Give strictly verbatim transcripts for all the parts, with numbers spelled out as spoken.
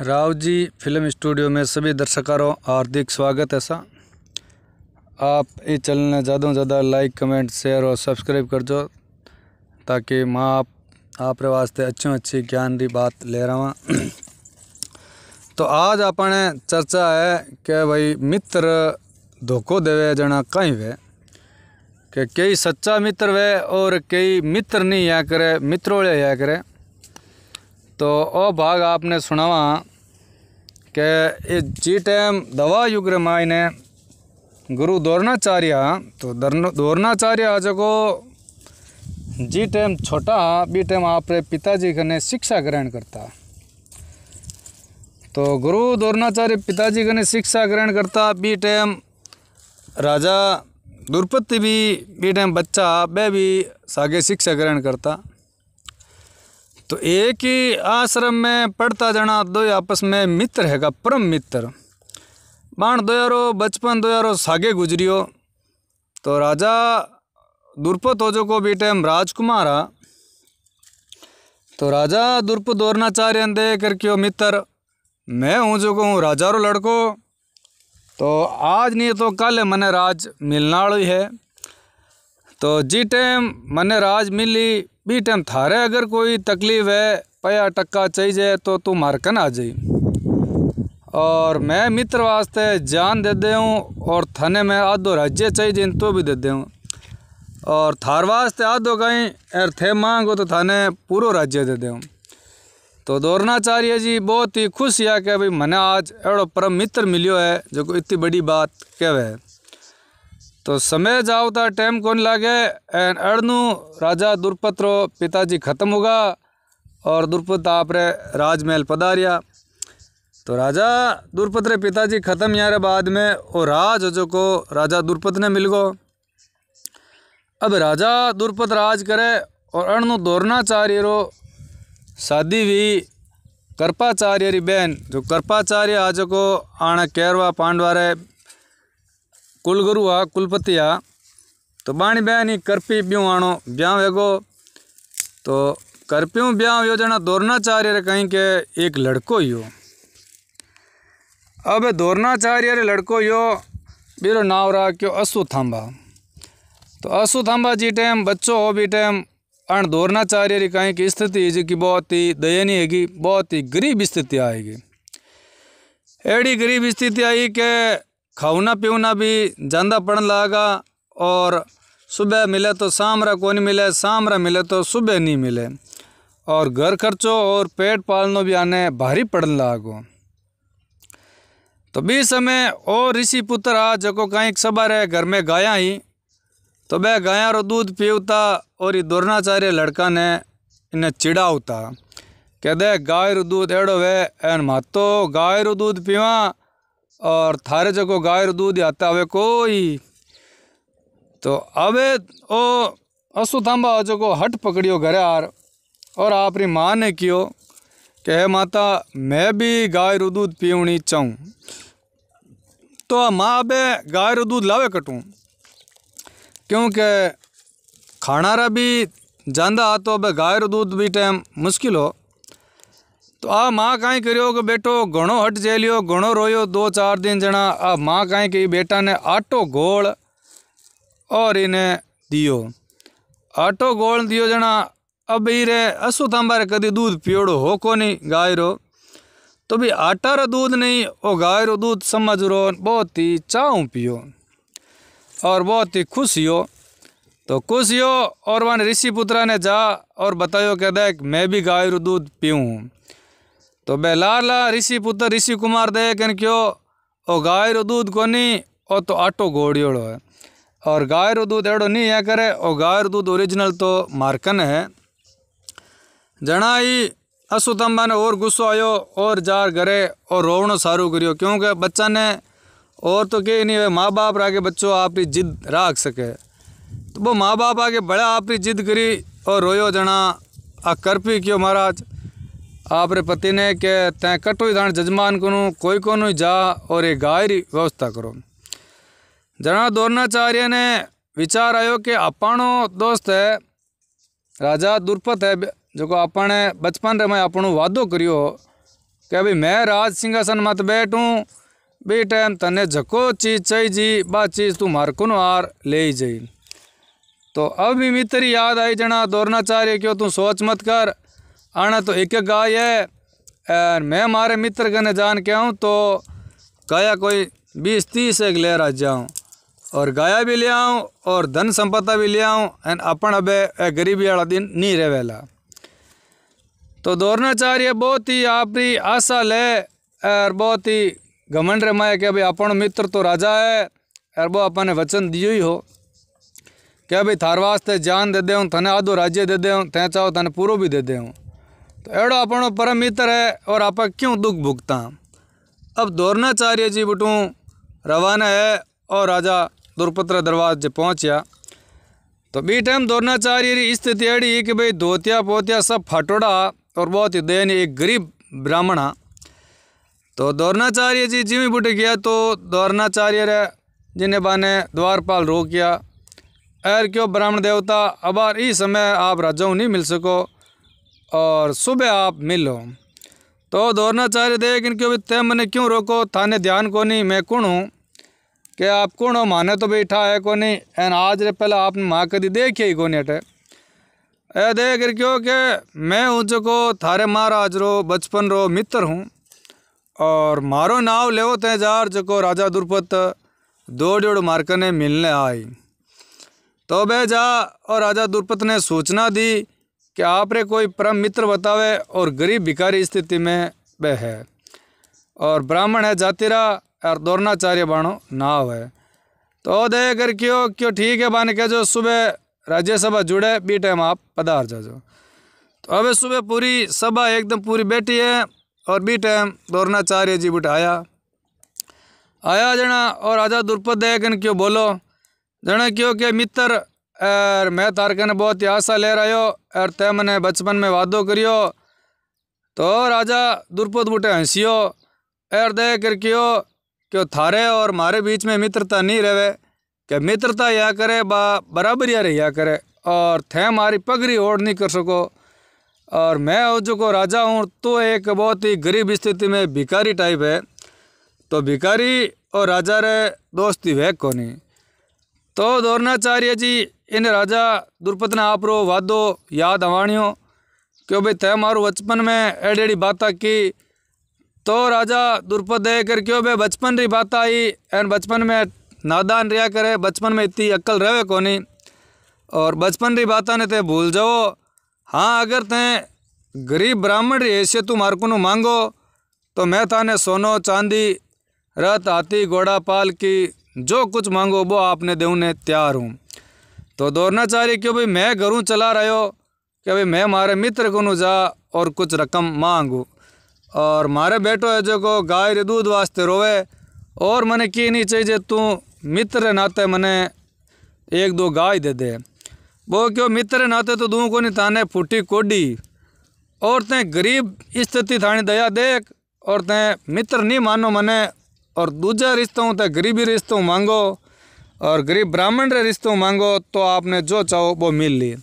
Rao ji film studio में सभी दर्शकों हार्दिक स्वागत है। सा आप ये चैनल ने ज़्यादा से ज़्यादा लाइक कमेंट शेयर और सब्सक्राइब कर दो ताकि माँ आप आप वास्ते अच्छी अच्छी ज्ञान की बात ले रहा हूँ। तो आज अपने चर्चा है कि भाई मित्र धोखो देवे जना कहीं वे कि कई सच्चा मित्र वे और कई मित्र नहीं या करे मित्रोले या करे। तो ओ भाग आपने सुनावा कि ये जी टाइम दवा युग रे मायने गुरु द्रोणाचार्य, तो द्रोणाचार्य जको जी टाइम छोटा बी टाइम आपरे पिताजी कने शिक्षा ग्रहण करता। तो गुरु द्रोणाचार्य पिताजी कने शिक्षा ग्रहण करता बी टाइम राजा द्रुपद भी बी टाइम बच्चा बे भी सागे शिक्षा ग्रहण करता। तो एक ही आश्रम में पढ़ता जना दो आपस में मित्र हैगा परम मित्र बाण दो यारो बचपन दो यारो सागे गुजरियो। तो राजा द्रुपद हो जो को बी टाइम राजकुमार आ, तो राजा द्रुपद द्रोणाचार्य दे करके मित्र मैं हूँ जो को हूँ राजा रो लड़को, तो आज नहीं तो कल मने राज मिलना वाली है। तो जी टाइम मने राज मिली बी टाइम थारे अगर कोई तकलीफ है पया टक्का चाहिए तो तू मारकन आ जाई और मैं मित्र वास्ते जान दे दूँ और थाने में आधो राज्य चाहिए तो भी दे दूँ और थार वास्ते आधो कहीं एर थे मांगो तो थाने पूरो राज्य दे दूँ। तो द्रोणाचार्य जी बहुत ही खुश है कि भाई मने आज एड़ो परम मित्र मिलियो है जो को इतनी बड़ी बात कहवे है। तो समय जाओ था टाइम कौन लागे एन अड़नू राजा द्रुपद रो पिताजी खत्म होगा और द्रुपद आप रे राजमहल पधारिया। तो राजा द्रुपद रे पिताजी खत्म यारे बाद में और राज जो को राजा द्रुपद ने मिल गो। अब राजा द्रुपद राज करे और अड़नू द्रोणाचार्य रो शादी भी कृपाचार्य री बहन जो कृपाचार्य आज को आना केरवा पांडवा रे कुलगुरु आ कुलपति आ, तो बाणी बहनी करपी ब्यू आणो ब्याह वेगो। तो करप्यू ब्याह योजना द्रोणाचार्य कहीं के एक लड़को यो। अब द्रोणाचार्य लड़को यो बीरो नाव रहा क्यों अश्वत्थामा। तो अश्वत्थामा जी टाइम बच्चों हो बी टाइम अण द्रोणाचार्य कहीं की स्थिति जी की बहुत ही दयनीय हैगी, बहुत ही गरीब स्थिति आएगी। एड़ी गरीब स्थिति आई के खाना पीना भी ज़्यादा पड़न लगा और सुबह मिले तो शाम रा कोनी मिले, शाम रा मिले तो सुबह नहीं मिले और घर खर्चो और पेट पालनो भी आने भारी पड़न लागो। तो बी समय और ऋषि पुत्र आ जको कहीं सबर है घर में गाया ही, तो वह गाया रो दूध पीवता और ये द्रोणाचार्य लड़का ने इन्हें चिड़ावता कह दे गाय रो दूध एड़ो वे एन मातो गाय रो दूध पीवा और थारे जगो गाय रो दूध आता वे कोई। तो अबे ओ अश्वत्थामा जगो हट पकड़ियो घरे आर और आपरी माँ ने कियो कि हे माता मैं भी गाय रो दूध पीवनी चाहूँ। तो माँ अबे गाय रो दूध लावे कटूँ क्योंकि खाना रा भी जांदा आ तो अबे गाय रो दूध भी टाइम मुश्किल हो। तो आ माँ काई करियो कि बेटो घणो हट जेलियो घणो रोयो दो चार दिन जना आ माँ काई कि बेटा ने आटो गोल और इन्हें दियो आटो गोल दियो जना। अब इरे अश्वत्थामा रे कदी दूध पियोड़ो हो कोनी गाय रो, तो भी आटा रो दूध नहीं ओ गाय रो दूध समझ रो बहुत ही चाऊ पियो और बहुत ही खुश हो। तो खुश हो और वन ऋषि पुत्रा ने जा और बतायो कह दे मैं भी गाय रो दूध पीऊँ। तो बे लाला ऋषि पुत्र ऋषि कुमार दे कन क्यों ओ गाय रो दूध कोनी ओ तो आटो गोड़ियोड़ो है और गाय रो दूध एड़ो नहीं है करे ओ गाय रो दूध ओरिजिनल तो मार्कन है। जनाई अश्वत्थामा ने और गुस्सो आयो और जार घरे और रोवणो सारू करियो क्योंकि बच्चा ने और तो कहीं नहीं है माँ बाप आगे बच्चों आपकी जिद राख सके। तो वो माँ बाप आगे बड़ा आपकी जिद करी और रोयो जना आ करपी क्यों महाराज आप रे पति ने के तैं कटोई दान जजमान को कोई कोनु जा और ये गाय री व्यवस्था करो। जना द्रोणाचार्य ने विचार आयो कि अपाणो दोस्त है राजा द्रुपद है जो को अपने बचपन रे में अपनो वादो करियो कि अभी मैं राज सिंहासन मत बैठूं बे टाइम तने जको चीज चाहिए बा चीज तू मारकुन वार ले जाई। तो अब भी मित्र याद आई जना द्रोणाचार्य क्यों तू सोच मत कर आना तो एक गाय है मैं मारे मित्र कने जान के आऊँ तो गाया कोई बीस तीस एक ले रहा जाऊँ और गाया भी ले आऊँ और धन संपदा भी ले आऊँ एंड अपन अब गरीबी वाला दिन नहीं रह वेला। तो द्रोणाचार्य बहुत ही आपरी आशा ले और बहुत ही घमंड रमाया कि भाई अपन मित्र तो राजा है और वो अपन ने वचन दियो ही हो क्या भाई थार वास्ते जान दे देऊँ थाने आधो राज्य दे देऊँ तें चाहो थाने पूरो भी दे देऊँ तो एड़ो अपनों परम मित्र है और आप क्यों दुख भुगता। अब द्रोणाचार्य जी बटू रवाना है और राजा दुर्पत्र दरवाजे पहुँचा तो बी टाइम द्रोणाचार्य की स्थिति अड़ी कि भाई धोतिया पोतिया सब फाटोड़ा और बहुत ही दयनीय एक गरीब ब्राह्मण। तो द्रोणाचार्य जी जिम्मे बुट गया तो द्रोणाचार्य जिन्हें बाने द्वारपाल रो किया एर क्यों ब्राह्मण देवता अब इस समय आप राजाओं नहीं मिल सको और सुबह आप मिलो। तो द्रोणाचार्य देख इनके भी तय मैंने क्यों रोको थाने ध्यान को नहीं मैं कौन हूँ कि आप कौन हो माने तो बैठा है को नहीं एन आज रे पहले आपने माँ कभी देखी ही को नहीं अटे ए देख क्यों के मैं हूँ जो थारे महाराज रो बचपन रो मित्र हूँ और मारो नाव लेवो ते जार जो राजा द्रुपद दौड़ दौड़ मारकने मिलने आई। तो बे जा और राजा द्रुपद ने सूचना दी कि आप रे कोई परम मित्र बतावे और गरीब भिखारी स्थिति में बे है और ब्राह्मण है जातिरा और द्रोणाचार्य बाणो नाव है। तो दे कर क्यों क्यों ठीक है बाने कह जो सुबह राज्यसभा जुड़े बी टाइम आप पधार जाओ। तो अब सुबह पूरी सभा एकदम पूरी बैठी है और बी टाइम द्रोणाचार्य जी बुट आया आया जना और राजा द्रुपद देख क्यों बोलो जना क्यों के मित्र एर मैं तारकन बहुत ही आशा ले रहा और तय मैंने बचपन में वादो करियो। तो राजा द्रुपद बुटे हंसियो एर दे कर क्यों क्यों थारे और मारे बीच में मित्रता नहीं रहे कि मित्रता या करे बा बराबरिया रहा करे और थे मारी पगड़ी ओढ़ नहीं कर सको और मैं और जो को राजा हूँ तो एक बहुत ही गरीब स्थिति में भिखारी टाइप है तो भिखारी और राजा रे दोस्ती वह को नहीं। तो द्रोणाचार्य जी इन राजा द्रुपद ने आप रो वादो याद आवाणियों क्यों भाई तय मारो बचपन में एडी एडी बात की। तो राजा द्रुपद दे कर क्यों भाई बचपन री बात आई एंड बचपन में नादान रिया करे बचपन में इतनी अक्ल रहे को नहीं और बचपन री बात ने ते भूल जाओ। हाँ अगर तें गरीब ब्राह्मण हैसियत तू मारकुनु मांगो तो मैं थाने सोनो चांदी रथ हाथी घोड़ा पाल की जो कुछ मांगो वो आपने देने तैयार हूँ। तो द्रोणाचार्य क्यों भाई मैं घरों चला रहा हो कि भाई मैं मारे मित्र को जा और कुछ रकम मांगू और मारे बेटो है जो को गाय रे दूध वास्ते रोवे और मैंने की नहीं चाहिए तू मित्र नाते मैंने एक दो गाय दे दे वो क्यों मित्र नाते तो दूँ को नहीं ताने फूटी कोडी और ते गरीब स्थिति थानी दया देख और ते मित्र नहीं मानो मने और दूजा रिश्तों ते गरीबी रिश्तों मांगो और गरीब ब्राह्मण रे रिश्तों मांगो तो आपने जो चाहो वो मिल ली।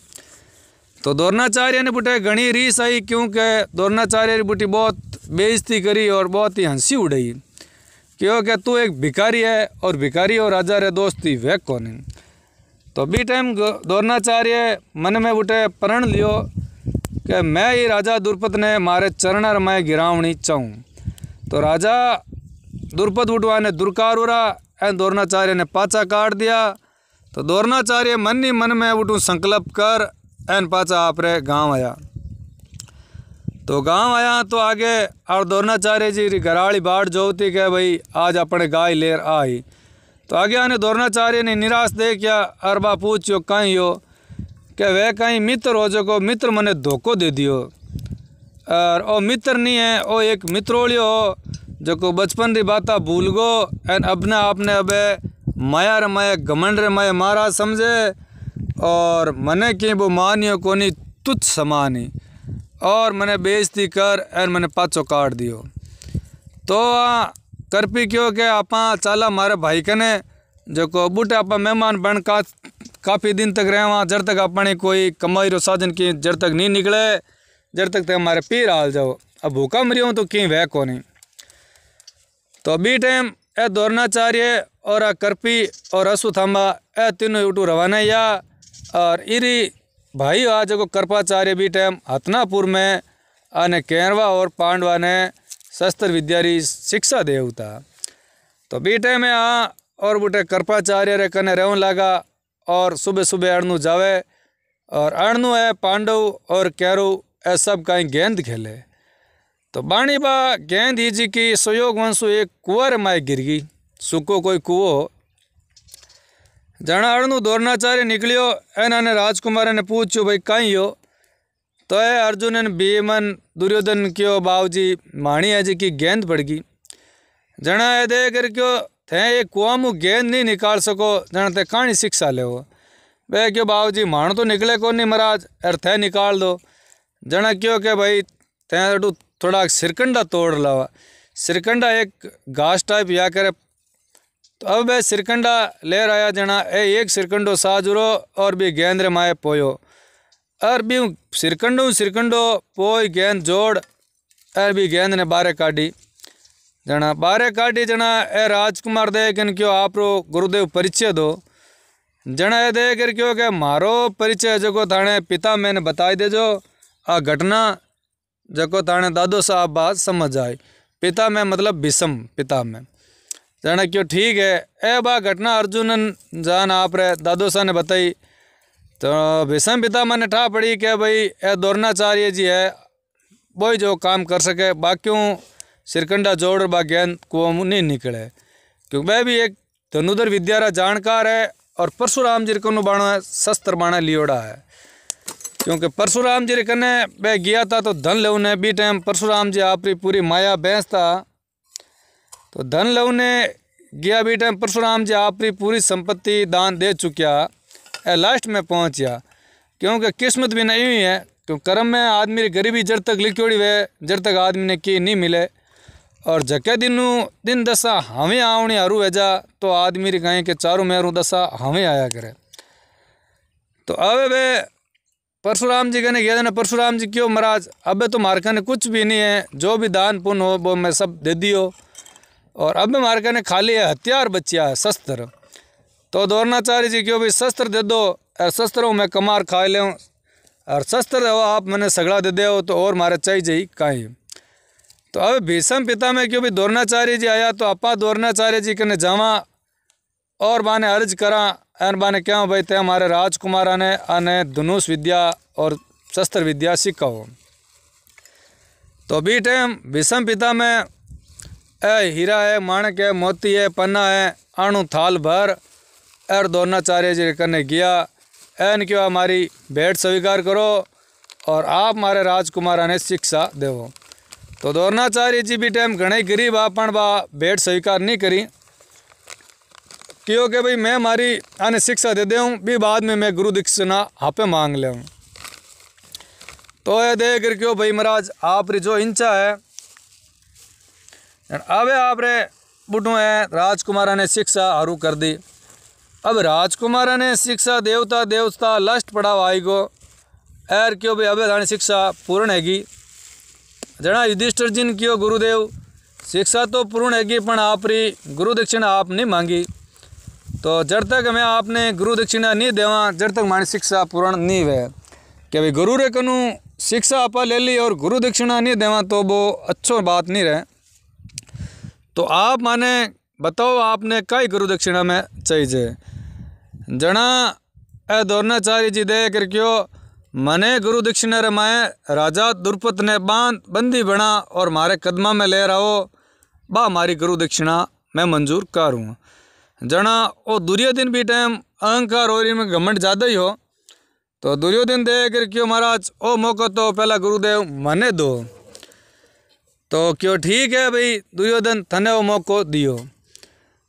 तो द्रोणाचार्य ने बुटे घनी रीस आई क्योंकि द्रोणाचार्य ने बुटी बहुत बेइज्जती करी और बहुत ही हंसी उड़ाई क्योंकि तू एक भिखारी है और भिखारी और राजा रे दोस्ती वे को नहीं। तो बी टाइम द्रोणाचार्य मन में बुटे प्रण लियो कि मैं ये राजा द्रुपद ने मारे चरण रमाए गिरावणी चाहूँ। तो राजा द्रुपद बुटवा ने दुर्कार उड़ा एंड द्रोणाचार्य ने पाचा काट दिया। तो द्रोणाचार्य मन ही मन में बुटू संकल्प कर एंड पाचा आप रे गाँव आया। तो गांव आया तो आगे और द्रोणाचार्य जी घराली बाट जोती कह भाई आज अपने गाय लेर आई। तो आगे आने द्रोणाचार्य ने निराश दे क्या अरबा पूछो कहीं हो कि वह कहीं मित्र हो जो को मित्र मने धोखो दे दियो और ओ मित्र नहीं है ओ एक मित्रोलियो हो जो को बचपन री बात भूल गो एंड अपने आपने अबे माया रमाया घमंड रमाया महाराज समझे और मने की वो मानियो कोनी तुच्छ समानी और मने बेइज्जती कर एंड मने पाचो काट दियो। तो आ करपी क्यों के आपा चाला मारे भाई कने जो को बूटे आपा मेहमान बन का काफ़ी दिन तक रहे वहाँ जब तक अपने कोई कमाई रो साधन की जब तक नहीं निकले जब तक ते हमारे पीर हाल जाओ अब भूखा मरियो तो कहीं वह को नहीं। तो अभी टाइम ए द्रोणाचार्य और आ करपी और अश्वत्थामा ए तीनों यूटू रवाना या और इरी भाई आज को कृपाचार्य भी टाइम हस्तिनापुर में आने केरवा और पांडवा ने शस्त्र विद्या री शिक्षा देवता। तो बी टाइम आ और बूटे कृपाचार्य रे कने रहन लगा और सुबह सुबह अड़नू जावे और अड़नू है पांडव और कैरू ए सब कहीं गेंद खेले। तो बाणी बा गेंद ही जी की सुयोग वंशु एक कुंवर माए गिर गई सुको कोई कुओ जना अड़नू द्रोणाचार्य निकलियो एना ने राजकुमार ने पूछ्यो भाई कहीं हो। तो ये अर्जुन ने भीमन दुर्योधन क्यों बावजी माणी है जी की गेंद पड़ गई जना ये दे कर क्यों थे ये कुआ मु गेंद नहीं निकाल सको जना ते कहानी शिक्षा ले हो वे क्यों बावजी माण तो निकले को नहीं महाराज अर थे निकाल दो जना क्यों के भाई थे अडू थोड़ा सिरकंडा तोड़ लावा सिरकंडा एक घास टाइप या करे। तो अब वह सिरकंडा ले रहा जना ए एक सिरकंडो साजुरो और भी गेंद रे माए पोयो और भी सिरकंडो सिरकंडो पोय गेंद जोड़ और भी गेंद ने बारे काढ़ी जना बारे काढ़ी जना ए राजकुमार दे किन क्यों आप रो गुरुदेव परिचय दो जना ए दे कर क्यों के मारो परिचय जो को थाने पिता मैंने बताई दे जो आ घटना जको ताने दादो साहब बात समझ आई पिता में मतलब भीष्म पिता में जाना क्यों ठीक है ए बा घटना अर्जुन जान आप रे दादो साहब ने बताई। तो भीष्म पिता मैंने ठा पड़ी कि भाई ए द्रोणाचार्य जी है वही जो काम कर सके बाकियों सिरकंडा जोड़ बा गेंद को नहीं निकले क्योंकि वह भी एक धनुधर विद्या रा जानकार है और परशुराम जी को बाणा शस्त्र बाणा लियोड़ा है क्योंकि परशुराम जी कने बह गया था तो धन लहू ने बी टाइम परशुराम जी आपरी पूरी माया भैंस था। तो धन लहू ने गया बी टाइम परशुराम जी आपरी पूरी संपत्ति दान दे चुक्या ए लास्ट में पहुँच गया क्योंकि किस्मत भी नहीं हुई है क्योंकि कर्म में आदमी की गरीबी जड़ तक लिखोड़ी हुए जड़ तक आदमी ने की नहीं मिले और जके दिनू दिन दशा हमें आवनी हरू वेजा तो आदमी री कहीं के चारों मेहरू दशा हमें आया करे। तो अवे वे परशुराम जी कहने गया ना परशुराम जी क्यों महाराज अबे तो मारका ने कुछ भी नहीं है जो भी दान पुण्य हो वो मैं सब दे दियो और अब मारका ने खाली है हथियार बचिया है शस्त्र। तो द्रोणाचार्य जी क्यों भाई शस्त्र दे दो और शस्त्रों में कमार खा ले और शस्त्र हो आप मैंने सगड़ा दे दो तो और मारे चाहिए काई। तो अब भीष्म पिता में क्यों भाई द्रोणाचार्य जी आया तो आपा द्रोणाचार्य जी कहने जावा और बाने अर्ज करा एन बाने क्या भाई ते हमारे राजकुमार ने आने धनुष विद्या और शस्त्र विद्या सिखाओ। तो बी टाइम भीष्म पिता में ए हीरा है माणक है मोती है पन्ना है आणु थाल भर एर द्रोणाचार्य जी करने गया एन क्यों हमारी भेंट स्वीकार करो और आप हमारे राजकुमार ने शिक्षा देवो। तो द्रोणाचार्य जी बी टाइम घने गरीब आपन बा भेंट स्वीकार नहीं करी क्यों के भाई मैं मारी आने शिक्षा दे दूँ भी बाद में मैं गुरु दीक्षिणा हाँ पे मांग ले। तो ये देख कर क्यों भाई महाराज आप रे जो इंचा है अब आप रे बुटू है राजकुमार ने शिक्षा आरू कर दी। अब राजकुमार ने शिक्षा देवता देवता लास्ट पड़ाव आई गो एर क्यों भाई अब थाने शिक्षा पूर्ण हैगी जना युधिष्ठिर जी ने क्यों गुरुदेव शिक्षा तो पूर्ण हैगी पर आप री गुरु दीक्षिणा आप नहीं मांगी तो जब तक मैं आपने गुरु दक्षिणा नहीं देवा जब तक मानी शिक्षा पूर्ण नहीं हुए कि भाई गुरु रे कनु शिक्षा आपा ले ली और गुरु दक्षिणा नहीं देवा तो वो अच्छो बात नहीं रहे। तो आप माने बताओ आपने कई गुरु दक्षिणा में चाहिए जना ए द्रोणाचार्य जी दे कर क्यों मैंने गुरु दक्षिणा रमाए राजा दुर्पद ने बांध बंदी बना और मारे कदमा में ले रहो बा हमारी गुरु दक्षिणा मैं मंजूर करूँ जना और दुर्योधन भी टाइम अहंकार और इनमें घमंड ज़्यादा ही हो। तो दुर्योधन दे कर क्यों महाराज ओ मौका तो पहला गुरुदेव मने दो। तो क्यों ठीक है भाई दुर्योधन थने वो मौको दियो।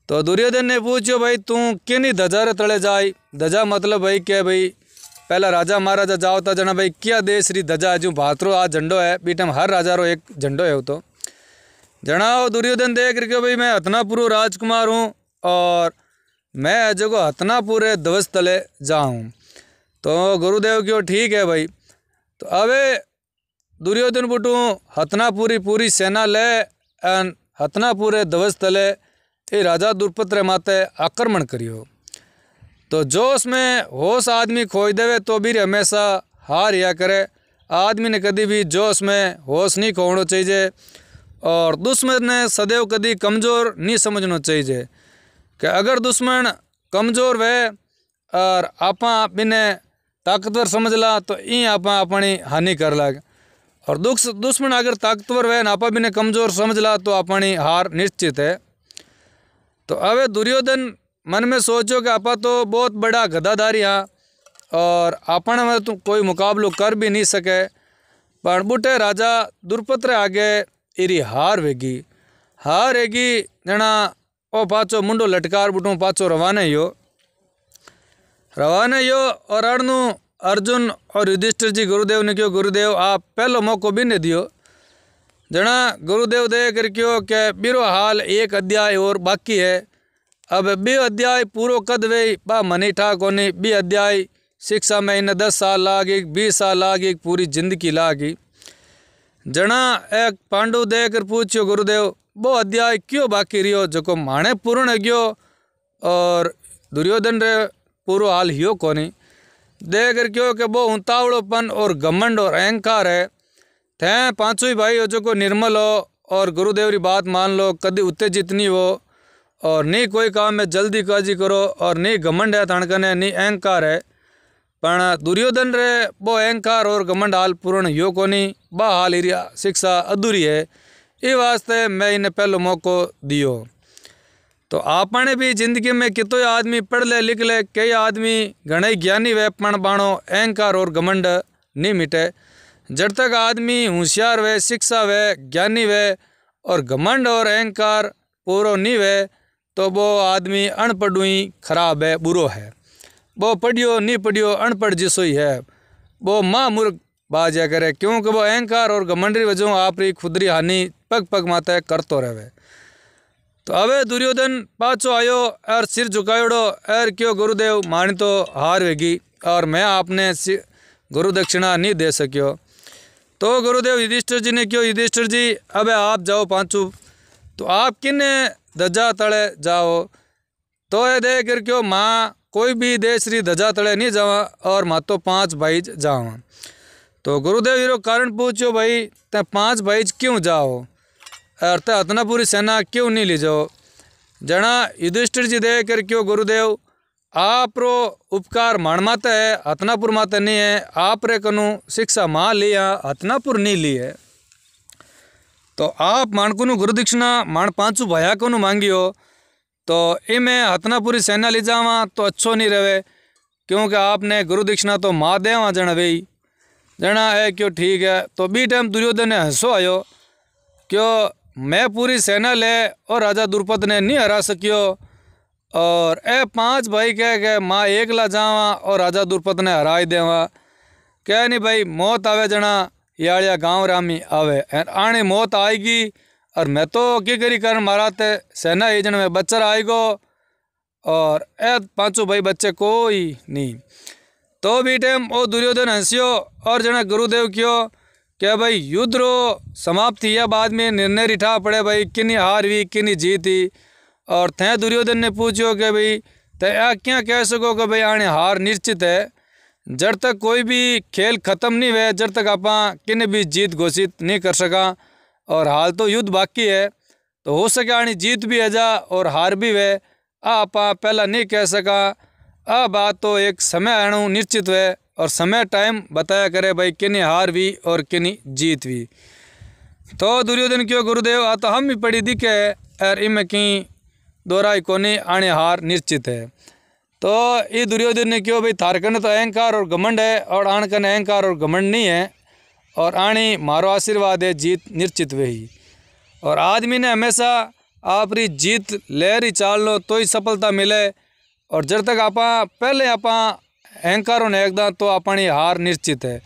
तो दुर्योधन ने पूछो भाई तू किन्हीं धजा रे तले जाई धजा मतलब भाई क्या भाई पहला राजा महाराजा जाओ था जना भाई क्या देश री धजा जो भातरो आ झंडो है बी टाइम हर राजा रो एक झंडो है। तो जना दुर्योधन दे कर क्यों भाई मैं हस्तिनापुर राजकुमार हूँ और मैं जो को हस्तिनापुर ध्वज तले जाऊँ। तो गुरुदेव क्यों ठीक है भाई। तो अबे दुर्योधन बुटू हस्तिनापुरी पूरी सेना ले एन हस्तिनापुर ध्वज तले ये राजा द्रुपद रे माते आक्रमण करियो। तो जोश में होश आदमी खोई देवे तो भी हमेशा हार या करे। आदमी ने कभी भी जोश में होश नहीं खोना चाहिए और दुश्मन ने सदैव कभी कमज़ोर नहीं समझना चाहिए कि अगर दुश्मन कमज़ोर वे और आप बिने ताकतवर समझ ला तो ई आप अपनी हानि कर लाग। और दुख दुश्मन अगर ताकतवर वे नापा बिने कमज़ोर समझ ला तो अपनी हार निश्चित है। तो अवे दुर्योधन मन में सोचो कि आपा तो बहुत बड़ा गदाधारी हाँ और अपन में तो कोई मुकाबलो कर भी नहीं सके, पर बूटे राजा द्रुपद रे आगे इरी हार वेगी हार वेगी जना ओ पाचो मुंडो लटकार बूटो पाचो रवाना यो रवाना यो। और अड़नू अर्जुन और युधिष्ठिर जी गुरुदेव ने क्यों गुरुदेव आप पहलो मौको भी नहीं दियो। जना गुरुदेव दे कर क्यों के बीरो हाल एक अध्याय और बाकी है, अब बे अध्याय पूरो कद वे बा मनी ठा कोनी बे अध्याय शिक्षा में इन्हें दस साल लागी बीस साल लागी पूरी जिंदगी लागी। जना एक पांडु दे कर पूछ्यो गुरुदेव वो अध्याय क्यों बाकी रियो जो माने पूर्ण गयो और दुर्योधन रे पूरो हाल हियो कोनी। देख कर क्यों कि वो उतावड़ोपन और घमंड और अहंकार है थे पाँचों ही भाई हो जो को निर्मल हो और गुरुदेव की बात मान लो कभी उत्तेजित नहीं हो और नहीं कोई काम में जल्दी काजी करो और नहीं घमंड है थाणकने नहीं अहंकार है। पण दुर्योधन रे वो अहंकार और घमंड हाल पूर्ण यो कोनी बा हाल इरिया शिक्षा अधूरी है, ये वास्ते मैं इन्हें पहलो मौको दियो। तो आपने भी जिंदगी में कितो आदमी पढ़ ले लिख ले कई आदमी घणे ज्ञानी वे पण बाणो अहंकार और घमंड नहीं मिटे। जब तक आदमी होशियार वे शिक्षा वे ज्ञानी वे और घमंड और अहंकार पूरो नहीं वे तो वो आदमी अनपढ़ हुई खराब है बुरो है। वो पढ़ियो नहीं पढ़ियो अनपढ़ जिसो ही है वो माँ मूर्ख बाजा करे क्योंकि वो अहंकार और घमंडरी वजह आप री खुदरी हानि पग पग माता करतो रहे। तो अबे दुर्योधन पाचो आयो और सिर झुकायोड़ो और क्यों गुरुदेव मानी तो हार वेगी और मैं आपने गुरु दक्षिणा नहीं दे सकियो। तो गुरुदेव युधिष्ठिर जी ने क्यों युधिष्ठिर जी अबे आप जाओ पाँचू तो आप किन ध्वजा तले जाओ। तो ये दे कर क्यों माँ कोई भी देश री ध्वजा तले नहीं जावा और माँ तो पाँच भाई जावा। तो गुरुदेव जी रो कारण पूछो भाई ते पाँच भाई क्यों जाओ और ते हस्तिनापुरी सेना क्यों नहीं ले जाओ। जना युधिष्ठिर जी दे कर क्यों गुरुदेव आप रो उपकार माण माते है हस्तिनापुर माते नहीं है, आप रे कनु शिक्षा माँ लिया हस्तिनापुर नहीं ली है। तो आप माणकुनु गुरुदक्षिणा माण पाँचों भाया को मांगी हो तो इमें हस्तिनापुरी सेना ले जावा तो अच्छो नहीं रहे क्योंकि आपने गुरुदक्षिणा तो माँ देवा जना वही जना है क्यों ठीक है। तो बी टाइम दुर्योधन ने हंसो आयो क्यों मैं पूरी सेना ले और राजा द्रुपद ने नहीं हरा सकियो और ए पांच भाई कह के माँ एकला जावा और राजा द्रुपद ने हराई देवा। कह नहीं भाई मौत आवे जना याड़िया गाँव रामी आवे आने मौत आएगी और मैं तो की करी कर मारा ते सेना एजन में बच्चर आएगो और ए पाँचों भाई बच्चे कोई नहीं। तो भी टेम ओ दुर्योधन हंसियो और जना गुरुदेव क्यों क्या भाई युद्ध रो समाप्ति या बाद में निर्णय रिठा पड़े भाई किन्हीं हार हुई किन्हीं जीती। और थे दुर्योधन ने पूछो कि भाई ते क्या कह सको कि भाई आने हार निश्चित है। जब तक कोई भी खेल ख़त्म नहीं हुआ जब तक आप किन्ने भी जीत घोषित नहीं कर सका और हाल तो युद्ध बाकी है तो हो सके आनी जीत भी है जा और हार भी वे आप पहला नहीं कह सका। आ बात तो एक समय आणु निश्चित हुए और समय टाइम बताया करे भाई किन्नी हार भी और किन्नी जीत भी। तो दुर्योधन क्यों गुरुदेव आ तो हम भी पढ़ी दिखे और इमें कहीं दोराई कोनी आने हार निश्चित है। तो ये दुर्योधन ने क्यों भाई थारकन तो अहंकार और घमंड है और आणकन अहंकार और घमंड नहीं है और आणी मारो आशीर्वाद है जीत निश्चित वही। और आदमी ने हमेशा आप री जीत लहरी चाल लो तो ही सफलता मिले और जब तक आपा पहले आपा अहंकारों ने एकदा तो अपनी हार निश्चित है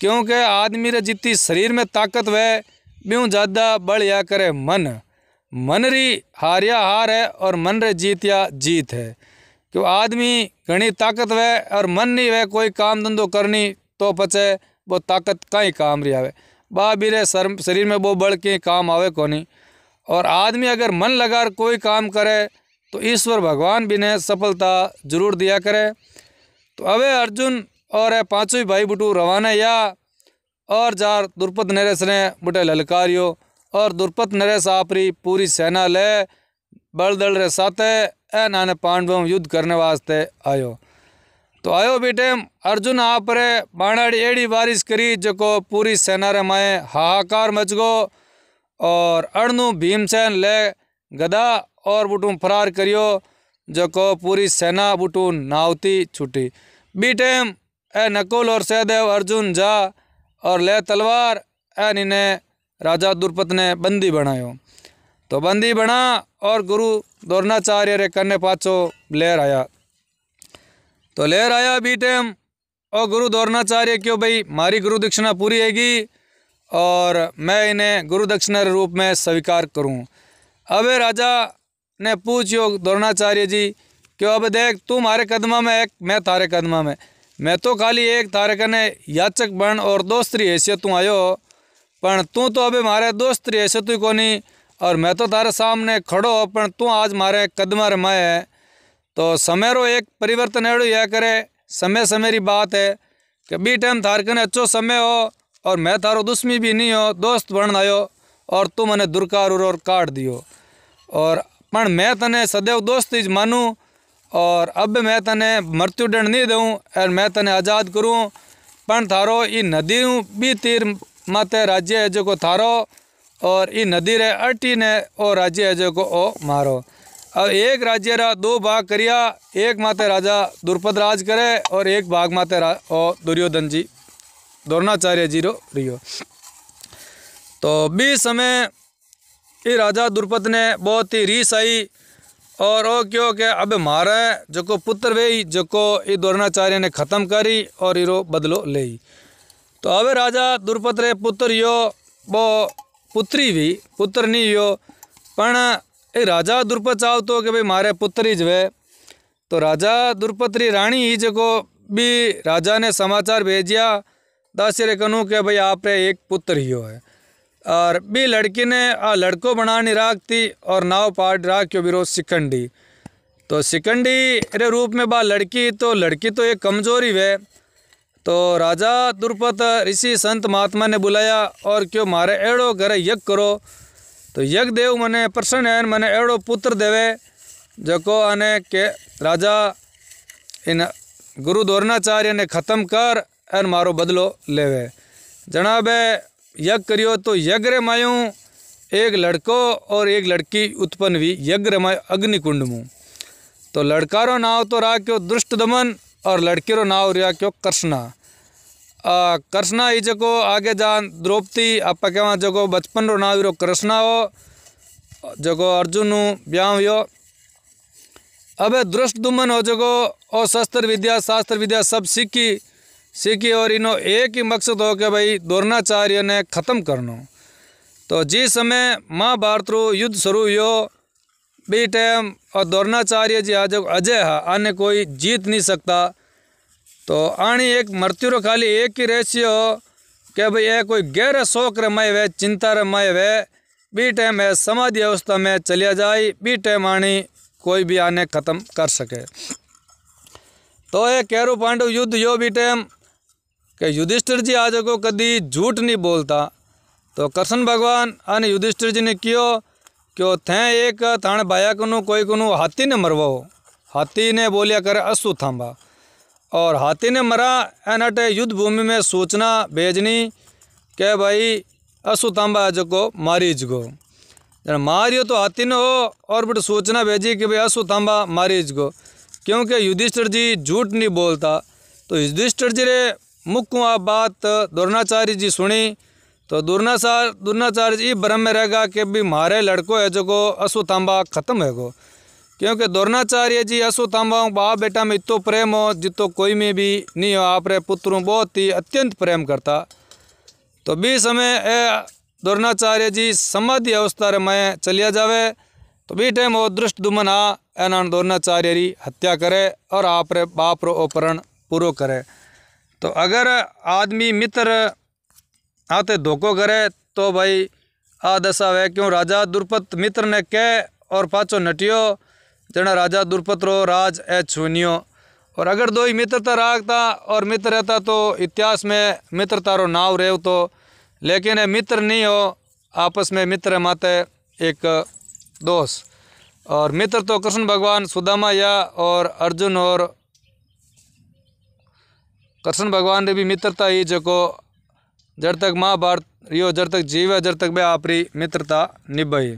क्योंकि आदमी रे जितनी शरीर में ताकत वह ब्यूँ ज़्यादा बल या करे मन मन री हार या हार है और मन रे जीत या जीत है। क्यों आदमी घनी ताकत वे और मन नहीं वे कोई काम धंधो करनी तो पचे वो ताकत का ही काम रही आवे बा बीरे शर्म शरीर में वो बड़ के काम आवे कोनी। और आदमी अगर मन लगाकर कोई काम करे तो ईश्वर भगवान भी ने सफलता जरूर दिया करे। तो अबे अर्जुन और पाँचों भाई बुटू रवाना या और जार द्रुपद नरेश ने बुटे ललकारियो और द्रुपद नरेश आपरी पूरी सेना ले बलदल रे साथे ए नाने पांडवों युद्ध करने वास्ते आयो। तो आयो बेटे अर्जुन आप रे बाणाड़ी एड़ी बारिश करी जो पूरी सेना रे माए हाहाकार मच गो। और अड़नू भीमसेन ले गदा और बुटू फरार करियो जो पूरी सेना बुटू नावती छुटी। बीटे ए नकुल और सहदेव अर्जुन जा और ले तलवार एन इन्हें राजा द्रुपद ने बंदी बनायो। तो बंदी बना और गुरु द्रोणाचार्य रे कन्ने पाछो लेर आया। तो लेर आया बीटे और गुरु द्रोणाचार्य क्यों भाई मारी गुरु दक्षिणा पूरी हैगी और मैं इन्हें गुरु दक्षिणा रूप में स्वीकार करूँ। अबे राजा ने पूछियो द्रोणाचार्य जी क्यों अब देख तू मारे कदमा में एक मैं तारे कदमा में, मैं तो खाली एक तारे कने याचक बन और दोस्ती हैसियत तू आयो पण तू तो अभी मारे दोस्ती हैसियत ही कोनी और मैं तो तारे सामने खड़ो पण तू आज मारे कदमा रमाए है। तो समय रो एक परिवर्तन एड़ो यह करे समय समय री बात है कि बी टाइम थार कने अच्छो समय हो और मैं थारो दुश्मी भी नहीं हो दोस्त बन आयो और तू मने दुरकार और काट दियो और पण मैं तने सदैव दोस्त इज मानूँ और अब मैं तने मृत्युदंड नहीं दूँ और मैं तने आज़ाद करूँ पण थारो ई नदी भी तीर माते राज्य है जो को थारो और ई नदी रे अटी ने ओ राज्य है जो को ओ मारो। अब एक राज्य रा दो भाग करिया एक माते राजा द्रुपद राज करे और एक भाग माते रा ओ दुर्योधन जी द्रोणाचार्य जी रो रियो। तो बीस समय ई राजा द्रुपद ने बहुत ही रीस आई और ओ क्यों के अब मारे जो को पुत्र वे जो को ई द्रोणाचार्य ने ख़त्म करी और इरो बदलो ले। तो अब राजा द्रुपद रे पुत्र यो वो पुत्री भी पुत्र नहीं यो पण ए राजा द्रुपद चाहतो कि भाई मारे पुत्र ही जवे। तो राजा द्रुपद री रानी ही जो को भी राजा ने समाचार भेजिया दासिरे कनू के भाई आप रे एक पुत्र ही है और बी लड़की ने आ लड़को बनानी राखती और नाव पाट राख्यो बिरो सिकंडी। तो सिकंडी रे रूप में बा लड़की तो लड़की तो एक कमजोरी वे। तो राजा द्रुपद ऋषि संत महात्मा ने बुलाया और क्यों मारे एड़ो करे यज्ञ करो तो यज्ञ देव मने प्रसन्न है मने एड़ो पुत्र देवे जको आने के राजा इन गुरु द्रोणाचार्य ने ख़त्म कर और मारो बदलो लेवे। जनाबे यज्ञ करियो तो यज्ञ रे मायूँ एक लड़को और एक लड़की उत्पन्न हुई यज्ञ रे माय अग्निकुंड में। तो लड़का रो नाव तो राख्यो धृष्टद्युम्न और लड़की रो नाव राख्यो कृष्णा। कृष्णा ही जको आगे जान द्रौपदी आपा कहवा जको बचपन रो नाव रो कृष्णा हो जको अर्जुन ब्याह हुयो। अबे धृष्टद्युम्न हो जको और शस्त्र विद्या शास्त्र विद्या सब सीखी सीखी और इनो एक ही मकसद हो के भाई द्रोणाचार्य ने ख़त्म करनो। तो जिस समय महाभारत रो युद्ध शुरू हुयो बी टाइम और द्रोणाचार्य जी आज अजय है आने कोई जीत नहीं सकता। तो आनी एक मृत्यु रो खाली एक ही रहस्य हो के भाई यह कोई गहरा शोक रमाए वे चिंता रमाए वे बी टाइम है समाधि अवस्था में चलिया जाए बी टाइम आनी कोई भी आने ख़त्म कर सके। तो ये कैरो पांडव युद्ध यो बी टाइम कि युधिष्ठिर जी आज को कभी झूठ नहीं बोलता। तो कृष्ण भगवान अने युधिष्ठिर जी ने कियो क्यों थे एक थाने भाया कनु कोई कनु हाथी ने मरवाओ हाथी ने बोलिया करे अश्वत्थामा और हाथी ने मरा एनाटे युद्ध भूमि में सूचना भेजनी के भाई अश्वत्थामा जो को मारीज गो जन मारियो तो हाथी ने हो और बट सूचना भेजी कि भाई अश्वत्थामा मारीज गो क्योंकि युधिष्ठिर जी झूठ नहीं बोलता। तो युधिष्ठिर जी रे मुख आ बात द्रोणाचार्य जी सुनी तो द्रोणाचार्य द्रोणाचार्य जी भ्रम में रहेगा कि भी मारे लड़को है जो को अश्वत्थामा खत्म है गो क्योंकि द्रोणाचार्य जी अश्वत्थामा बाप बेटा में इतो प्रेम हो जितो कोई में भी नहीं हो आप रे पुत्रों बहुत ही अत्यंत प्रेम करता। तो बी समय द्रोणाचार्य जी समाधि अवस्था रे में चलिया जावे तो बी टाइम वो धृष्टद्युम्न आ एना द्रोणाचार्य री हत्या करे और आप रे बाप रो अपहरण पूरो करे। तो अगर आदमी मित्र आते धोखो करे तो भाई आ दशा वे क्यों राजा द्रुपद मित्र ने कह और पाचो नटियो जना राजा द्रुपद रो राज ए छूनियो। और अगर दो ही मित्रता राखता और मित्र रहता तो इतिहास में मित्रता रो नाव रेव तो, लेकिन ये मित्र नहीं हो आपस में मित्र माते एक दोस्त। और मित्र तो कृष्ण भगवान सुदामा या और अर्जुन और कृष्ण भगवान रे भी मित्रता ही जो जड़ तक महाभारत रियो जड़ तक जीव है जड़ तक भी आपरी मित्रता निभाई।